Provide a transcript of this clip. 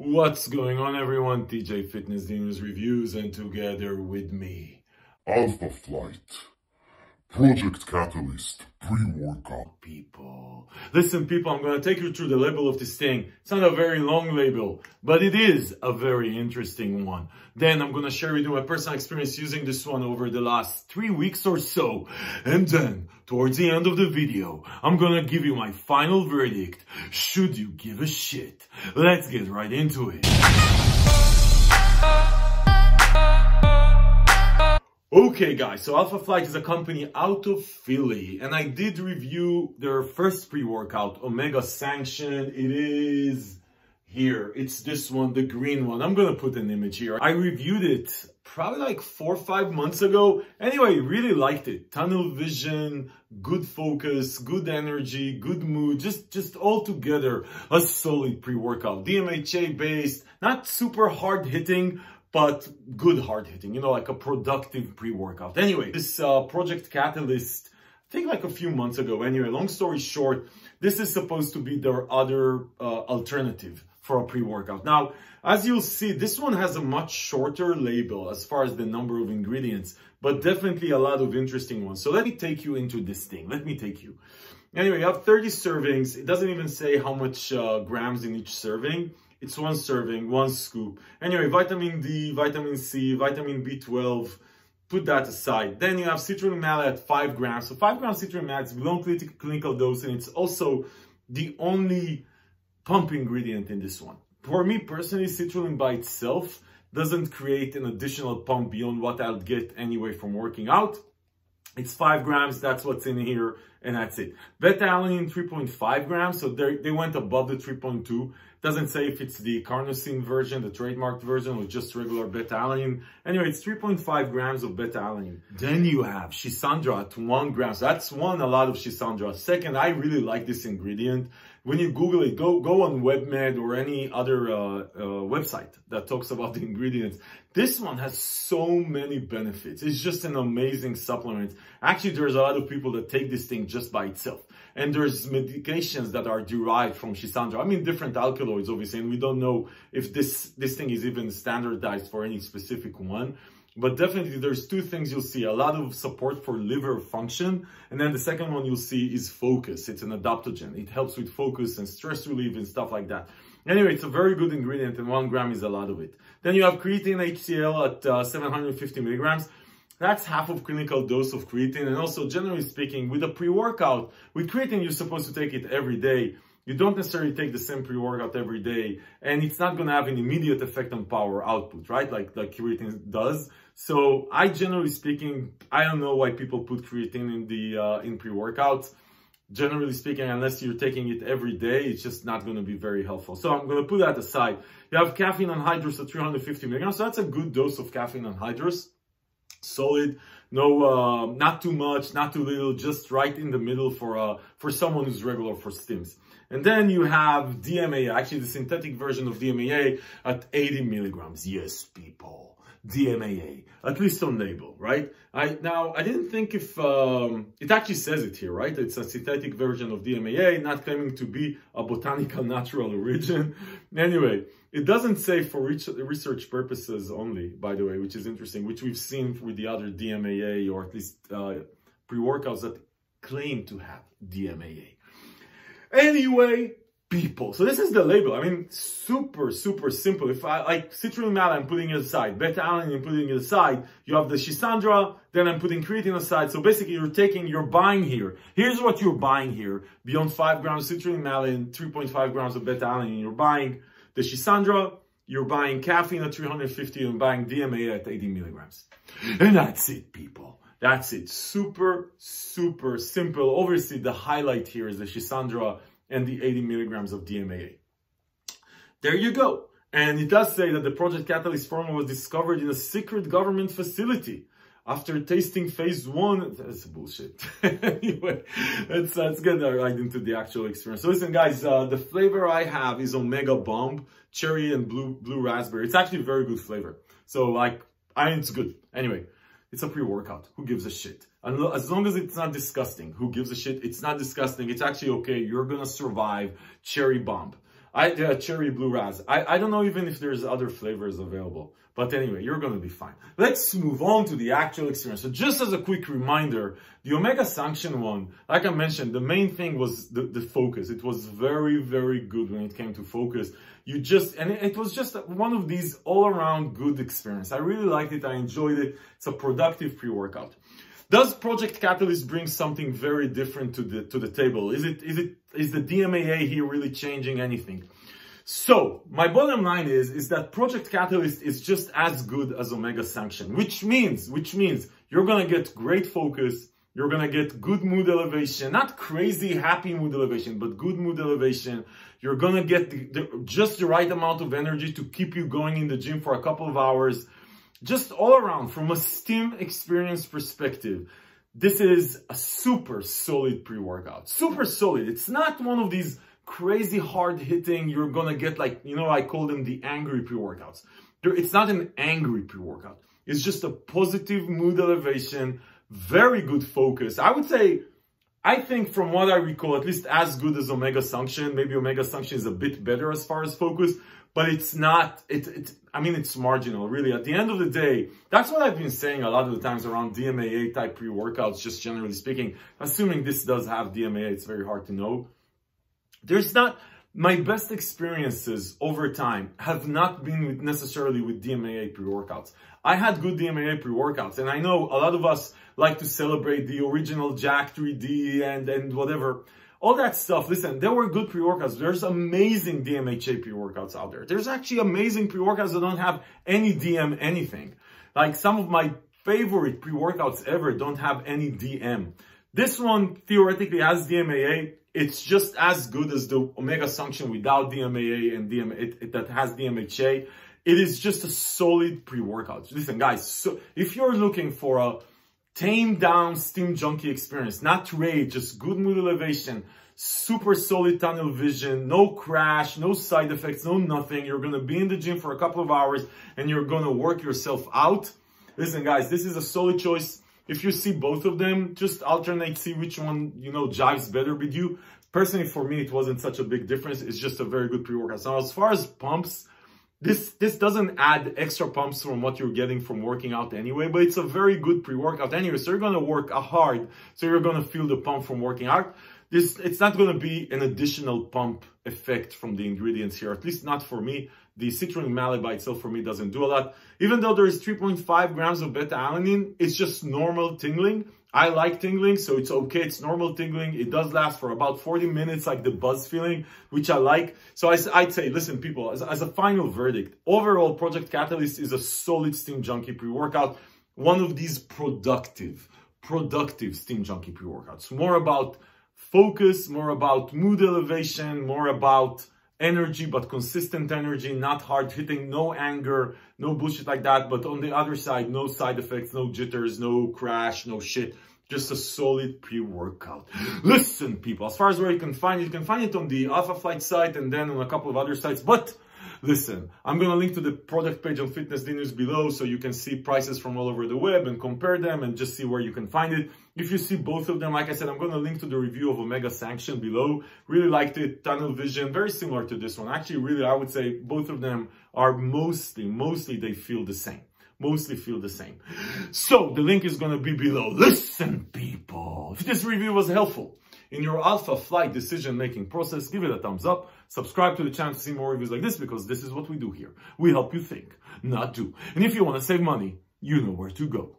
What's going on, everyone? TJ Fitness Deal News Reviews, and together with me, Alpha Phlyte, Project Catalyst, pre-workout. People, listen, people, I'm going to take you through the label of this thing. It's not a very long label, but it is a very interesting one. Then I'm going to share with you my personal experience using this one over the last 3 weeks or so. And then, towards the end of the video, I'm going to give you my final verdict. Should you give a shit? Let's get right into it. Okay guys, so Alpha Phlyte is a company out of Philly, and I did review their first pre-workout, Omega Sanktion. It is here. It's this one, the green one. I'm gonna put an image here. I reviewed it probably like 4 or 5 months ago. Anyway, really liked it. Tunnel vision, good focus, good energy, good mood, just all together a solid pre-workout. DMHA based, not super hard hitting, but good hard hitting, you know, like a productive pre-workout. Anyway, this Project Catalyst, I think like a few months ago. Anyway, long story short, this is supposed to be their other alternative for a pre-workout. Now, as you'll see, this one has a much shorter label as far as the number of ingredients, but definitely a lot of interesting ones. So let me take you into this thing. Let me take you. Anyway, you have 30 servings. It doesn't even say how much grams in each serving. It's one serving, one scoop. Anyway, vitamin D, vitamin C, vitamin B12, put that aside. Then you have citrulline malate at 5 grams. So 5 grams citrulline malate is below clinical dose, and it's also the only pump ingredient in this one. For me personally, citrulline by itself doesn't create an additional pump beyond what I'll get anyway from working out. It's 5 grams, that's what's in here, and that's it. Beta-alanine, 3.5 grams, so they went above the 3.2. Doesn't say if it's the carnosine version, the trademarked version, or just regular beta-alanine. Anyway, it's 3.5 grams of beta-alanine. Then you have Schisandra at 1 gram. That's one, a lot of Schisandra. Second, I really like this ingredient. When you Google it, go on WebMed or any other website that talks about the ingredients. This one has so many benefits. It's just an amazing supplement. Actually, there's a lot of people that take this thing just by itself. And there's medications that are derived from Schisandra. I mean, different alkaloids, obviously, and we don't know if this thing is even standardized for any specific one. But definitely, there's two things you'll see. A lot of support for liver function. And then the second one you'll see is focus. It's an adaptogen. It helps with focus and stress relief and stuff like that. Anyway, it's a very good ingredient, and 1 gram is a lot of it. Then you have creatine HCl at 750 milligrams. That's half of clinical dose of creatine. And also, generally speaking, with a pre-workout, with creatine, you're supposed to take it every day. You don't necessarily take the same pre-workout every day, and it's not going to have an immediate effect on power output, right? Like creatine does. So I, generally speaking, I don't know why people put creatine in the in pre-workouts. Generally speaking, unless you're taking it every day, it's just not going to be very helpful. So I'm going to put that aside. You have caffeine anhydrous at 350 milligrams. So that's a good dose of caffeine anhydrous. Solid, no, not too much, not too little, just right in the middle for someone who's regular for stims. And then you have DMAA, actually the synthetic version of DMAA at 80 milligrams. Yes, people, DMAA, at least on label, right? Now I didn't think if it actually says it here, right? It's a synthetic version of DMAA, not claiming to be a botanical natural origin. Anyway, it doesn't say for research purposes only, by the way, which is interesting, which we've seen with the other DMAA, or at least pre-workouts that claim to have DMAA. Anyway, people, so this is the label. I mean, super, super simple. If I like citrulline malate, I'm putting it aside. Beta-alanine, I'm putting it aside. You have the Schisandra, then I'm putting creatine aside. So basically, you're buying here. Here's what you're buying here. Beyond 5 grams citrulline malate and 3.5 grams of beta-alanine, you're buying the Schisandra, you're buying caffeine at 350, and buying DMAA at 80 milligrams. And that's it, people. That's it. Super, super simple. Obviously, the highlight here is the Schisandra and the 80 milligrams of DMAA. There you go. And it does say that the Project Catalyst formula was discovered in a secret government facility after tasting phase 1. That's bullshit. Anyway, let's get right into the actual experience. So listen, guys, the flavor I have is Omega Bomb, cherry and blue raspberry. It's actually a very good flavor. So like, it's good. Anyway, it's a pre-workout. Who gives a shit? And as long as it's not disgusting, who gives a shit? It's not disgusting. It's actually okay. You're going to survive cherry bomb. cherry blue raz. I don't know even if there's other flavors available. But anyway, you're going to be fine. Let's move on to the actual experience. So just as a quick reminder, the Omega Sanktion one, like I mentioned, the main thing was the focus. It was very, very good when it came to focus. You just, and it was just one of these all-around good experience. I really liked it. I enjoyed it. It's a productive pre-workout. Does Project Catalyst bring something very different to the table? Is the DMAA here really changing anything? So my bottom line is that Project Catalyst is just as good as Omega Sanktion, which means you're gonna get great focus, you're gonna get good mood elevation, not crazy happy mood elevation, but good mood elevation. You're gonna get just the right amount of energy to keep you going in the gym for a couple of hours. Just all around, from a STEAM experience perspective, this is a super solid pre-workout. Super solid. It's not one of these crazy hard-hitting, you're gonna get like, you know, I call them the angry pre-workouts. It's not an angry pre-workout. It's just a positive mood elevation, very good focus. I would say, I think from what I recall, at least as good as Omega Sanktion. Maybe Omega Sanktion is a bit better as far as focus. But it's not, I mean, it's marginal, really. At the end of the day, that's what I've been saying a lot of the times around DMAA type pre-workouts, just generally speaking. Assuming this does have DMAA, it's very hard to know. My best experiences over time have not been necessarily with DMAA pre-workouts. I had good DMAA pre-workouts, and I know a lot of us like to celebrate the original Jack 3D and whatever. All that stuff, listen, there were good pre-workouts. There's amazing DMHA pre-workouts out there. There's actually amazing pre-workouts that don't have any DM anything. Like some of my favorite pre-workouts ever don't have any DM. This one theoretically has DMAA. It's just as good as the Omega Sanktion without DMAA and that has DMHA. It is just a solid pre-workout. Listen, guys, so if you're looking for a tame down steam junkie experience, not rage, just good mood elevation, super solid tunnel vision, no crash, no side effects, no nothing. You're going to be in the gym for a couple of hours and you're going to work yourself out. Listen, guys, this is a solid choice. If you see both of them, just alternate, see which one, you know, jives better with you. Personally, for me, it wasn't such a big difference. It's just a very good pre-workout. Now, as far as pumps, this doesn't add extra pumps from what you're getting from working out anyway, but it's a very good pre-workout anyway. So you're going to work hard, so you're going to feel the pump from working out. It's not going to be an additional pump effect from the ingredients here, at least not for me. The citrulline malate by itself for me doesn't do a lot. Even though there is 3.5 grams of beta-alanine, it's just normal tingling. I like tingling, so it's okay. It's normal tingling. It does last for about 40 minutes, like the buzz feeling, which I like. So I'd say, listen, people, as a final verdict, overall, Project Catalyst is a solid steam junkie pre-workout. One of these productive steam junkie pre-workouts. More about focus, more about mood elevation, more about energy, but consistent energy, not hard hitting, no anger, no bullshit like that. But on the other side, no side effects, no jitters, no crash, no shit. Just a solid pre-workout. Listen, people, as far as where you can find it on the Alpha Phlyte site and then on a couple of other sites. But listen, I'm going to link to the product page on Fitness Deal News below so you can see prices from all over the web and compare them and just see where you can find it. If you see both of them, like I said, I'm going to link to the review of Omega Sanktion below. Really liked it. Tunnel vision, very similar to this one. Actually, really, I would say both of them are mostly they feel the same. Mostly feel the same. So the link is going to be below. Listen, people, if this review was helpful in your Alpha Phlyte decision-making process, give it a thumbs up. Subscribe to the channel to see more reviews like this, because this is what we do here. We help you think, not do. And if you want to save money, you know where to go.